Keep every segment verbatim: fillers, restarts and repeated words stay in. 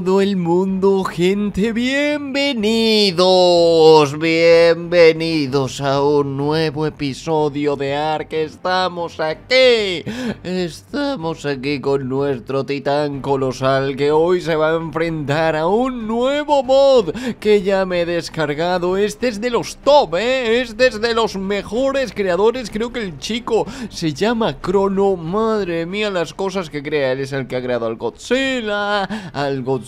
todo el mundo, gente, bienvenidos, bienvenidos a un nuevo episodio de ARK. Estamos aquí, estamos aquí con nuestro titán colosal que hoy se va a enfrentar a un nuevo mod que ya me he descargado. Este es de los top, eh, este es de los mejores creadores, creo que el chico se llama Crono, madre mía las cosas que crea, él es el que ha creado al Godzilla, al Godzilla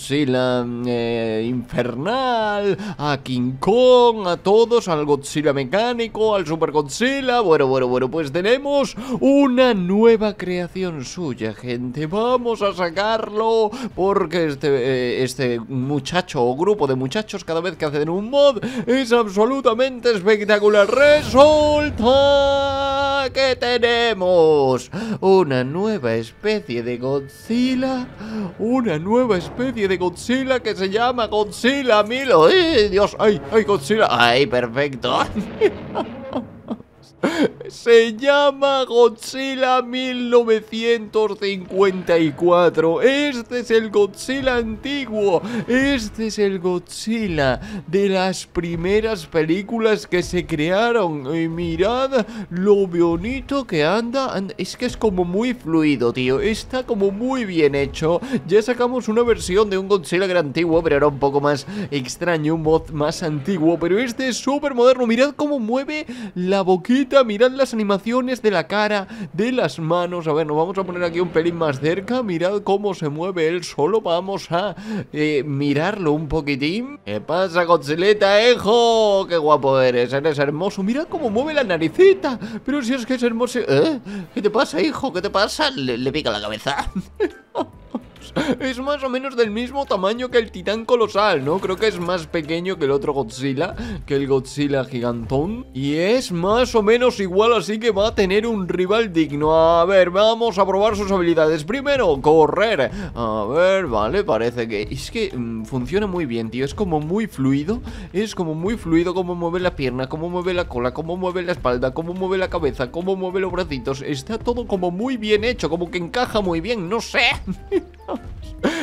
eh, infernal, a King Kong, a todos, al Godzilla mecánico, al Super Godzilla. Bueno, bueno, bueno, pues tenemos una nueva creación suya, gente. Vamos a sacarlo porque este, eh, este muchacho o grupo de muchachos cada vez que hacen un mod es absolutamente espectacular. Resulta que tenemos una nueva especie de Godzilla, una nueva especie de Godzilla que se llama Godzilla Milo. ¡Ay, Dios! ¡Ay, ay, Godzilla! ¡Ay, perfecto! Se llama Godzilla mil novecientos cincuenta y cuatro. Este es el Godzilla antiguo. Este es el Godzilla de las primeras películas que se crearon. Y mirad lo bonito que anda. Es que es como muy fluido, tío. Está como muy bien hecho. Ya sacamos una versión de un Godzilla que era antiguo, pero era un poco más extraño, un mod más antiguo. Pero este es súper moderno. Mirad cómo mueve la boquita. Mirad las animaciones de la cara, de las manos. A ver, nos vamos a poner aquí un pelín más cerca. Mirad cómo se mueve él solo. Vamos a eh, mirarlo un poquitín. ¿Qué pasa, Godzilla, hijo? ¡Qué guapo eres! Eres hermoso. Mirad cómo mueve la naricita. Pero si es que es hermoso. ¿Eh? ¿Qué te pasa, hijo? ¿Qué te pasa? Le, le pica la cabeza. Es más o menos del mismo tamaño que el titán colosal, ¿no? Creo que es más pequeño que el otro Godzilla, que el Godzilla gigantón. Y es más o menos igual, así que va a tener un rival digno. A ver, vamos a probar sus habilidades. Primero, correr. A ver, vale, parece que... Es que mmm, funciona muy bien, tío. Es como muy fluido. Es como muy fluido cómo mueve la pierna, cómo mueve la cola, cómo mueve la espalda, cómo mueve la cabeza, cómo mueve los bracitos. Está todo como muy bien hecho, como que encaja muy bien, no sé.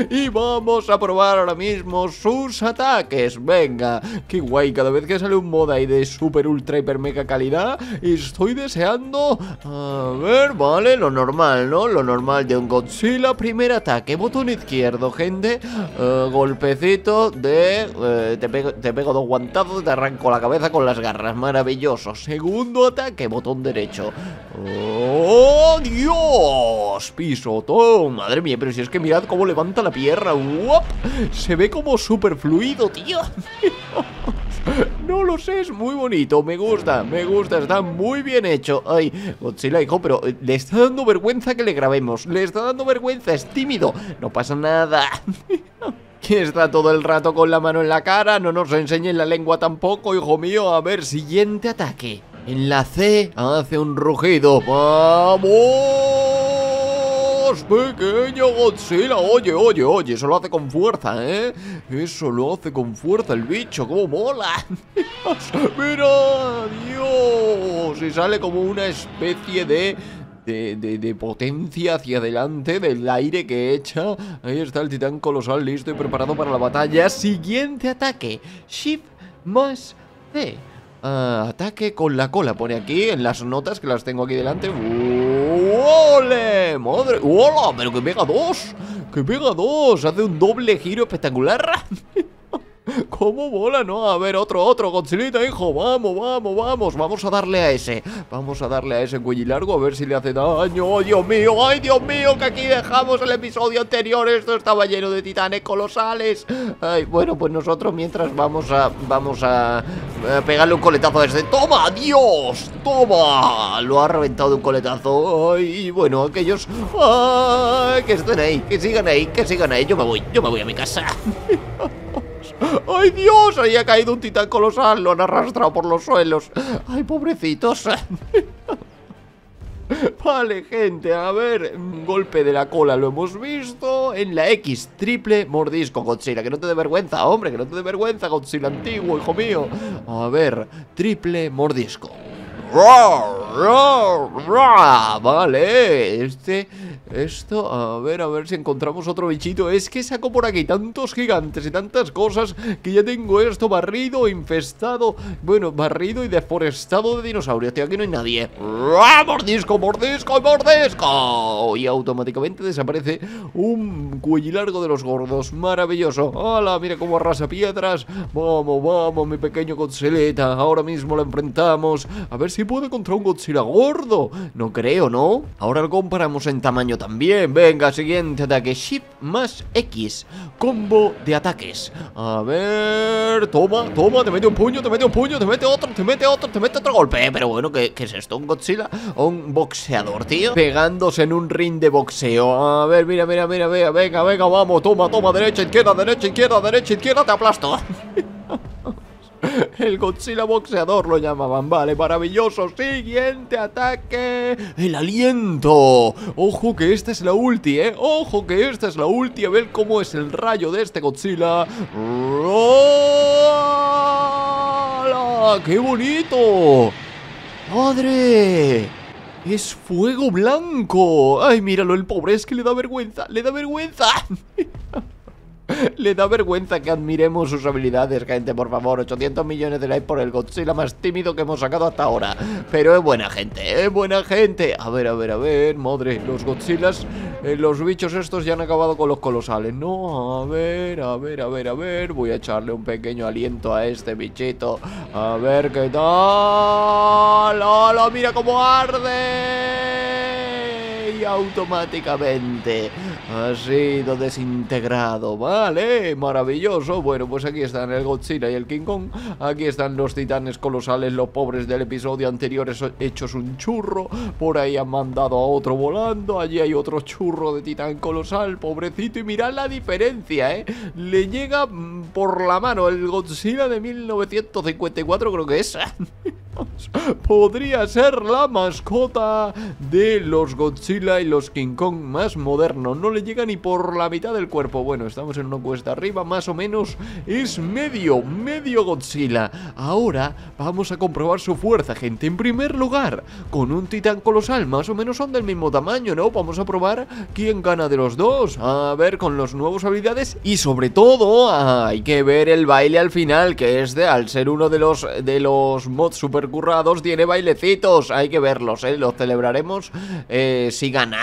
Y vamos a probar ahora mismo sus ataques. Venga, qué guay, cada vez que sale un mod ahí de super, ultra, hiper, mega calidad, estoy deseando. A ver, vale, lo normal, ¿no? Lo normal de un Godzilla. Primer ataque, botón izquierdo, gente. uh, Golpecito de... Uh, te, pego, te pego dos guantazos, te arranco la cabeza con las garras. Maravilloso. Segundo ataque, botón derecho. ¡Oh, Dios! Pisotón. Madre mía, pero si es que mirad cómo levanta la pierna. ¡Uop! Se ve como súper fluido, tío. No lo sé, es muy bonito. Me gusta, me gusta, está muy bien hecho. Ay, Godzilla, hijo, pero le está dando vergüenza que le grabemos. Le está dando vergüenza, es tímido. No pasa nada. Que está todo el rato con la mano en la cara. No nos enseñen la lengua tampoco, hijo mío. A ver, siguiente ataque. En la C hace un rugido. ¡Vamos! Pequeño Godzilla, oye, oye, oye, eso lo hace con fuerza, ¿eh? Eso lo hace con fuerza el bicho, ¡cómo mola! ¡Mira, Dios! Y sale como una especie de... De, de, de potencia hacia adelante, del aire que echa. Ahí está el titán colosal listo y preparado para la batalla. Siguiente ataque, Shift más C. Ah, ataque con la cola, pone aquí en las notas que las tengo aquí delante. ¡Ole! ¡Madre! ¡Hola! ¡Pero que pega dos! ¡Que pega dos! Hace un doble giro espectacular. ¿Cómo bola, no? A ver, otro, otro Godzilla, hijo. Vamos, vamos, vamos. Vamos a darle a ese. Vamos a darle a ese cuellilargo, a ver si le hace daño. ¡Ay, Dios mío! ¡Ay, Dios mío! Que aquí dejamos el episodio anterior. Esto estaba lleno de titanes colosales. Ay, bueno, pues nosotros mientras vamos a... Vamos a... Eh, pegarle un coletazo a este. ¡Toma, Dios! ¡Toma! Lo ha reventado de un coletazo. Ay, y bueno, aquellos... Ay, que estén ahí, que sigan ahí, que sigan ahí. Yo me voy, yo me voy a mi casa. ¡Ay, Dios! Ahí ha caído un titán colosal. Lo han arrastrado por los suelos. ¡Ay, pobrecitos! Vale, gente, a ver. Golpe de la cola, lo hemos visto. En la X, triple mordisco, Godzilla. Que no te dé vergüenza, hombre, que no te dé vergüenza, Godzilla antiguo, hijo mío. A ver, triple mordisco. ¡Rar! Vale, este, esto, a ver, a ver si encontramos otro bichito. Es que saco por aquí tantos gigantes y tantas cosas que ya tengo esto barrido, infestado, bueno, barrido y deforestado de dinosaurios. Tío, aquí no hay nadie. Mordisco, mordisco, mordisco. Y automáticamente desaparece un cuellilargo de los gordos. Maravilloso. Hola, mira cómo arrasa piedras. Vamos, vamos, mi pequeño Godzilla. Ahora mismo la enfrentamos. A ver si puedo encontrar un Godzilla gordo. No creo, ¿no? Ahora lo comparamos en tamaño también. Venga, siguiente ataque. Shift más X. Combo de ataques. A ver... Toma, toma. Te mete un puño, te mete un puño, te mete otro, te mete otro, te mete otro golpe. Pero bueno, ¿qué, qué es esto? ¿Un Godzilla o un boxeador, tío? Pegándose en un ring de boxeo. A ver, mira, mira, mira, mira. Venga, venga, vamos. Toma, toma. Derecha, izquierda, derecha, izquierda, derecha, izquierda. Te aplasto. El Godzilla boxeador lo llamaban. Vale, maravilloso. Siguiente ataque. El aliento. Ojo que esta es la ulti, eh. Ojo que esta es la ulti. A ver cómo es el rayo de este Godzilla. ¡Hola! ¡Qué bonito! ¡Madre! Es fuego blanco. Ay, míralo, el pobre. Es que le da vergüenza. Le da vergüenza. Le da vergüenza que admiremos sus habilidades, gente, por favor. Ochocientos millones de likes por el Godzilla más tímido que hemos sacado hasta ahora. Pero es buena gente, es buena gente. A ver, a ver, a ver, madre, los Godzillas, eh, los bichos estos ya han acabado con los colosales, ¿no? A ver, a ver, a ver, a ver. Voy a echarle un pequeño aliento a este bichito. A ver qué tal. ¡Hola! ¡Mira cómo arde! Y automáticamente ha sido desintegrado. Vale, maravilloso. Bueno, pues aquí están el Godzilla y el King Kong. Aquí están los titanes colosales, los pobres del episodio anterior hechos un churro. Por ahí han mandado a otro volando. Allí hay otro churro de titán colosal, pobrecito. Y mirad la diferencia, ¿eh? Le llega por la mano el Godzilla de mil novecientos cincuenta y cuatro, creo que es. Podría ser la mascota de los Godzilla y los King Kong más modernos. No le llega ni por la mitad del cuerpo. Bueno, estamos en una cuesta arriba, más o menos. Es medio, medio Godzilla. Ahora vamos a comprobar su fuerza, gente. En primer lugar, con un titán colosal. Más o menos son del mismo tamaño, ¿no? Vamos a probar quién gana de los dos. A ver, con los nuevos habilidades. Y sobre todo, hay que ver el baile al final, que es de, al ser uno de los, de los mods super currados, tiene bailecitos. Hay que verlos, ¿eh? Los celebraremos eh, si gana.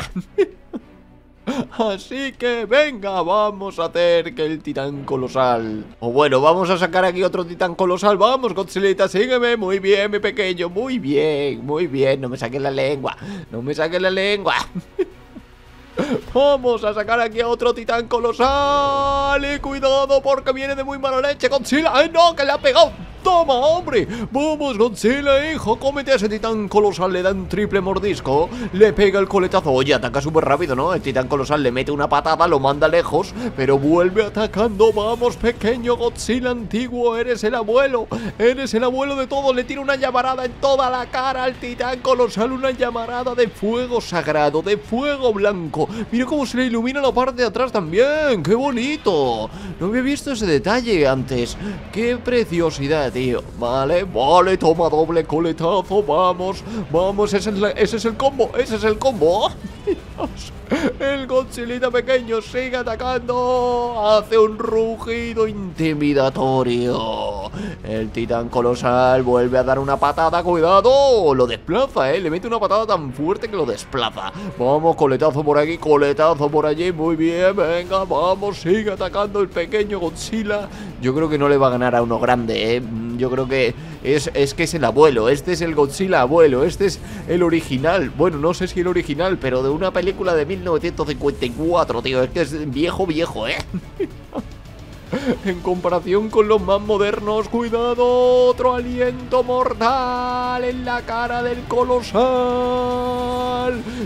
Así que venga, vamos a hacer que el titán colosal... O bueno, vamos a sacar aquí otro titán colosal. Vamos, Godzilla, sígueme. Muy bien, mi pequeño, muy bien, muy bien. No me saques la lengua, no me saques la lengua. Vamos a sacar aquí a otro titán colosal. Y cuidado porque viene de muy mala leche Godzilla. ¡Ay, no! ¡Que le ha pegado! ¡Toma, hombre! ¡Vamos, Godzilla, hijo! ¡Cómete a ese titán colosal! Le da un triple mordisco, le pega el coletazo. Oye, ataca súper rápido, ¿no? El titán colosal le mete una patada, lo manda lejos, pero vuelve atacando. ¡Vamos, pequeño Godzilla antiguo! ¡Eres el abuelo! ¡Eres el abuelo de todo! Le tira una llamarada en toda la cara al titán colosal. Una llamarada de fuego sagrado, de fuego blanco. ¡Mira cómo se le ilumina la parte de atrás también! ¡Qué bonito! No había visto ese detalle antes. ¡Qué preciosidad! Tío, vale, vale, toma doble coletazo, vamos, vamos, ese es, la, ese es el combo, ese es el combo. Dios, el Godzilla pequeño sigue atacando, hace un rugido intimidatorio. El titán colosal vuelve a dar una patada, cuidado, lo desplaza, eh, le mete una patada tan fuerte que lo desplaza. Vamos, coletazo por aquí, coletazo por allí, muy bien, venga, vamos, sigue atacando el pequeño Godzilla. Yo creo que no le va a ganar a uno grande, eh. Yo creo que es, es que es el abuelo. Este es el Godzilla abuelo, este es el original. Bueno, no sé si el original, pero de una película de mil novecientos cincuenta y cuatro, tío. Es que es viejo, viejo, ¿eh? En comparación con los más modernos. Cuidado, otro aliento mortal en la cara del colosal.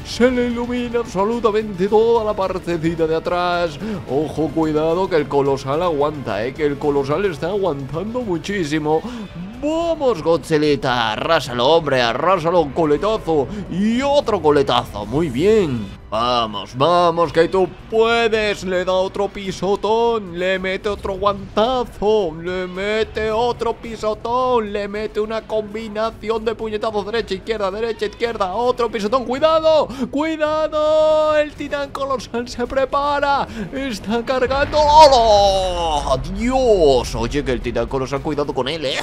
Se le ilumina absolutamente toda la partecita de atrás. Ojo, cuidado que el colosal aguanta, eh, que el colosal está aguantando muchísimo. Vamos, Godzilla, arrásalo, hombre, arrásalo, un coletazo y otro coletazo, muy bien. Vamos, vamos, que tú puedes. Le da otro pisotón, le mete otro guantazo, le mete otro pisotón, le mete una combinación de puñetazos, derecha, izquierda, derecha, izquierda, otro pisotón. ¡Cuidado! ¡Cuidado! El titán colosal se prepara, está cargando. ¡Oh, Dios! Oye, que el titán colosal, cuidado con él, ¿eh?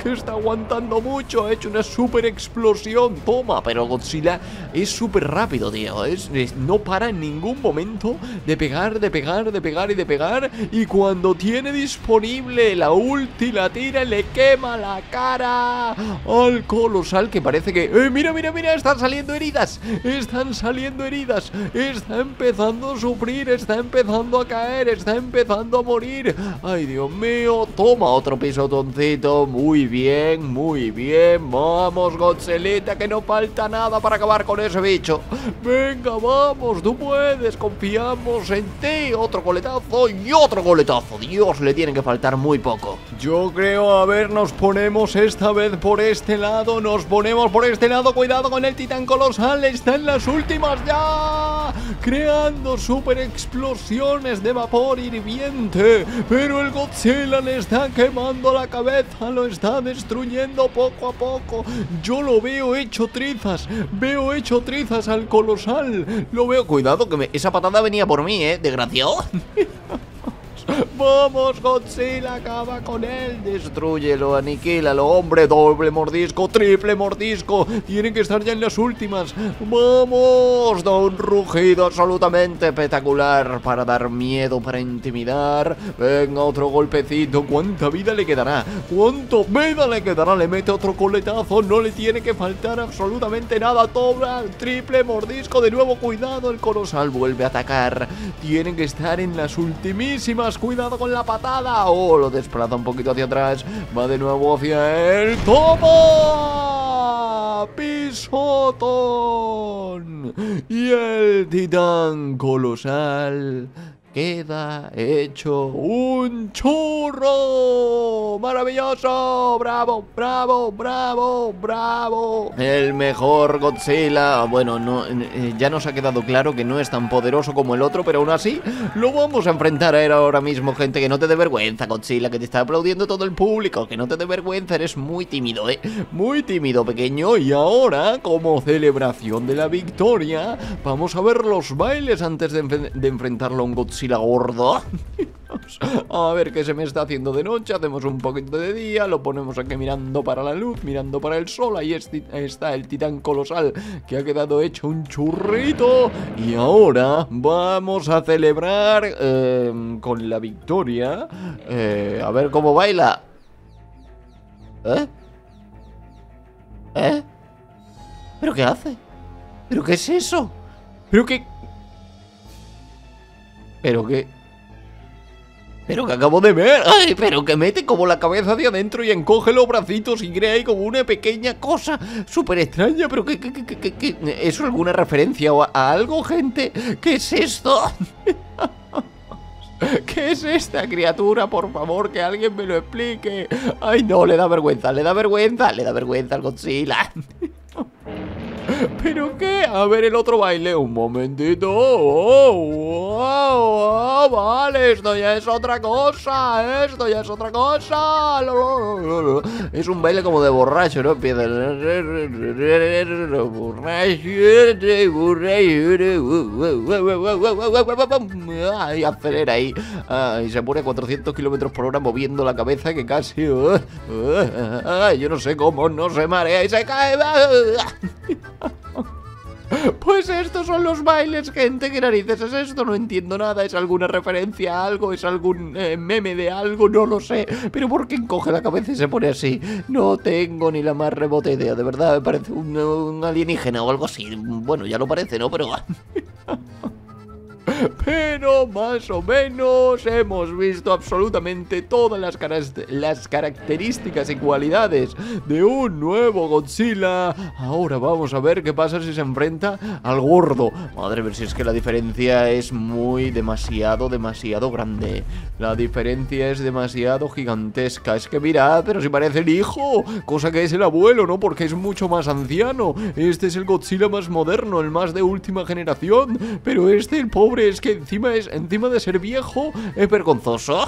Que está aguantando mucho, ha hecho una super explosión. Toma, pero Godzilla es súper rápido, tío. Es, es, no para en ningún momento de pegar, de pegar, de pegar y de pegar. Y cuando tiene disponible la ulti, la tira y le quema la cara al colosal, que parece que... ¡Eh, mira, mira, mira! Están saliendo heridas, están saliendo heridas. Está empezando a sufrir, está empezando a caer, está empezando a morir. ¡Ay, Dios mío! Toma otro pisotoncito. Muy bien, muy bien. Vamos, Godzilla, que no falta nada para acabar con ese bicho. Venga, vamos, tú puedes, confiamos en ti. Otro coletazo y otro coletazo. Dios, le tienen que faltar muy poco. Yo creo, a ver, nos ponemos esta vez por este lado. Nos ponemos por este lado, cuidado con el titán colosal. Está en las últimas ya, creando super explosiones de vapor hirviente. Pero el Godzilla le está quemando la cabeza, lo está destruyendo poco a poco. Yo lo veo hecho trizas, veo hecho trizas al colosal, lo veo. Cuidado que me... esa patada venía por mí, ¿eh? Desgraciado. Vamos, Godzilla, acaba con él. Destrúyelo, aniquílalo, hombre. Doble mordisco, triple mordisco. Tienen que estar ya en las últimas. Vamos, da un rugido absolutamente espectacular para dar miedo, para intimidar. Venga, otro golpecito. ¿Cuánta vida le quedará? ¿Cuánto vida le quedará? Le mete otro coletazo, no le tiene que faltar absolutamente nada. Toma, triple mordisco de nuevo. Cuidado, el colosal vuelve a atacar. Tienen que estar en las ultimísimas. Cuidado con la patada. Oh, lo desplaza un poquito hacia atrás. Va de nuevo hacia él. ¡Toma! ¡Pisotón! Y el titán colosal queda hecho un churro. ¡Maravilloso! ¡Bravo, bravo, bravo, bravo! El mejor Godzilla. Bueno, no, ya nos ha quedado claro que no es tan poderoso como el otro, pero aún así lo vamos a enfrentar a él ahora mismo, gente. Que no te dé vergüenza, Godzilla, que te está aplaudiendo todo el público. Que no te dé vergüenza, eres muy tímido, ¿eh? Muy tímido, pequeño. Y ahora, como celebración de la victoria, vamos a ver los bailes antes de, enf de enfrentarlo a un Godzilla la gorda. A ver, que se me está haciendo de noche. Hacemos un poquito de día, lo ponemos aquí mirando para la luz, mirando para el sol. Ahí está el titán colosal, que ha quedado hecho un churrito. Y ahora vamos a celebrar eh, con la victoria. eh, A ver cómo baila. ¿Eh? ¿Eh? ¿Pero qué hace? ¿Pero qué es eso? ¿Pero qué...? Pero que... Pero que acabo de ver. Ay, pero que mete como la cabeza hacia adentro y encoge los bracitos y crea ahí como una pequeña cosa súper extraña. Pero que, que, que, que, que... ¿Eso es alguna referencia a, a algo, gente? ¿Qué es esto? ¿Qué es esta criatura? Por favor, que alguien me lo explique. Ay, no, le da vergüenza, le da vergüenza, le da vergüenza al Godzilla. ¿Pero qué? A ver el otro baile. Un momentito. Oh, wow, wow, vale, esto ya es otra cosa. Esto ya es otra cosa. Es un baile como de borracho, ¿no? Empieza el... borracho. Y acelera ahí. Y se pone a cuatrocientos kilómetros por hora moviendo la cabeza, que casi... Yo no sé cómo no se marea y se cae. Pues estos son los bailes, gente. ¿Qué narices es esto? No entiendo nada. ¿Es alguna referencia a algo? ¿Es algún eh, meme de algo? No lo sé. Pero ¿por qué encoge la cabeza y se pone así? No tengo ni la más remota idea. De verdad, me parece un, un alienígena o algo así. Bueno, ya lo parece, ¿no? Pero... pero más o menos hemos visto absolutamente todas las, car las características y cualidades de un nuevo Godzilla. Ahora vamos a ver qué pasa si se enfrenta al gordo. Madre mía, si es que la diferencia es muy demasiado, demasiado grande. La diferencia es demasiado gigantesca. Es que mirad, pero si parece el hijo, cosa que es el abuelo, ¿no? Porque es mucho más anciano. Este es el Godzilla más moderno, el más de última generación. Pero este, el pobre, es que encima es encima de ser viejo, es vergonzoso.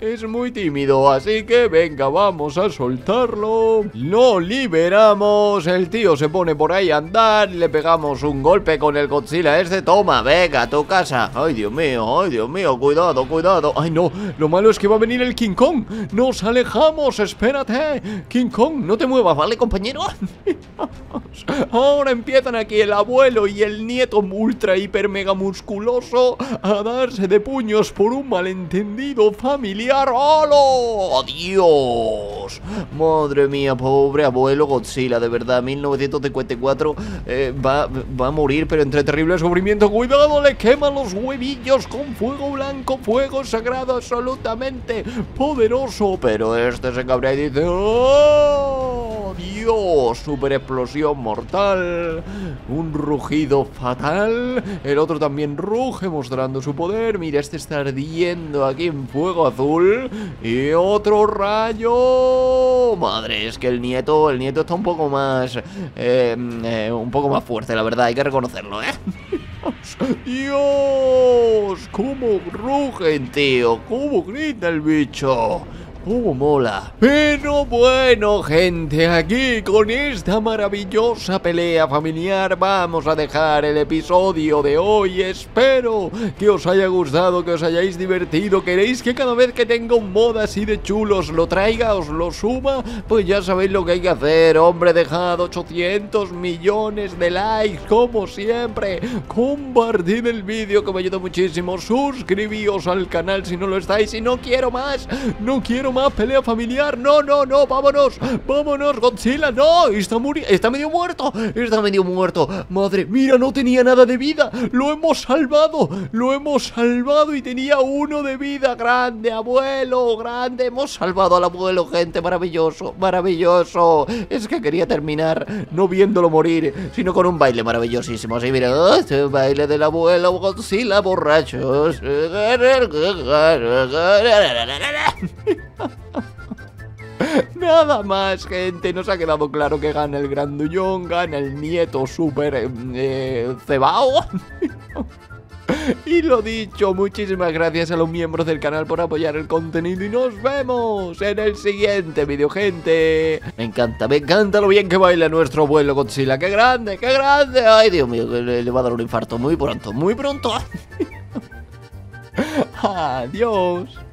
Es muy tímido, así que venga, vamos a soltarlo. Lo liberamos. El tío se pone por ahí a andar. Le pegamos un golpe con el Godzilla este. Toma, venga, a tu casa. Ay, Dios mío, ay, Dios mío, cuidado, cuidado. Ay, no, lo malo es que va a venir el King Kong. Nos alejamos, espérate. King Kong, no te muevas, ¿vale, compañero? Ahora empiezan aquí el abuelo y el nieto ultra, hiper, mega musculoso a darse de puños por un malentendido familiar. ¡Halo! ¡Dios! Madre mía, pobre abuelo Godzilla, de verdad, mil novecientos cincuenta y cuatro eh, va, va a morir, pero entre terrible sufrimiento. ¡Cuidado! Le queman los huevillos con fuego blanco, fuego sagrado, absolutamente poderoso. Pero este se cabrea y dice: ¡oh, Dios! Super explosión mortal. Un rugido fatal. El otro también ruge, mostrando su poder. Mira, este está ardiendo aquí en fuego azul. Y otro rayo. Madre, es que el nieto El nieto está un poco más eh, eh, un poco más fuerte, la verdad. Hay que reconocerlo, ¿eh? Dios, cómo rugen, tío. Cómo grita el bicho. ¡Uh, mola! Pero bueno, gente, aquí con esta maravillosa pelea familiar vamos a dejar el episodio de hoy. Espero que os haya gustado, que os hayáis divertido. ¿Queréis que cada vez que tenga un mod así de chulos lo traiga, os lo suba? Pues ya sabéis lo que hay que hacer, hombre. Dejad ochocientos millones de likes, como siempre. Compartid el vídeo, que me ayuda muchísimo. Suscribíos al canal si no lo estáis. Y no quiero más, no quiero más más pelea familiar, no, no, no, vámonos, vámonos, Godzilla, no, está muri está medio muerto, está medio muerto, madre, mira, no tenía nada de vida, lo hemos salvado, lo hemos salvado y tenía uno de vida, grande, abuelo, grande, hemos salvado al abuelo, gente, maravilloso, maravilloso, es que quería terminar, no viéndolo morir, sino con un baile maravillosísimo, así, mira, oh, este baile del abuelo Godzilla, borrachos. Nada más, gente, nos ha quedado claro que gana el grandullón, gana el nieto súper eh, cebao. Y lo dicho, muchísimas gracias a los miembros del canal por apoyar el contenido y nos vemos en el siguiente vídeo, gente. Me encanta, me encanta lo bien que baila nuestro abuelo Godzilla. ¡Qué grande, qué grande! Ay, Dios mío, le va a dar un infarto muy pronto, muy pronto. Adiós.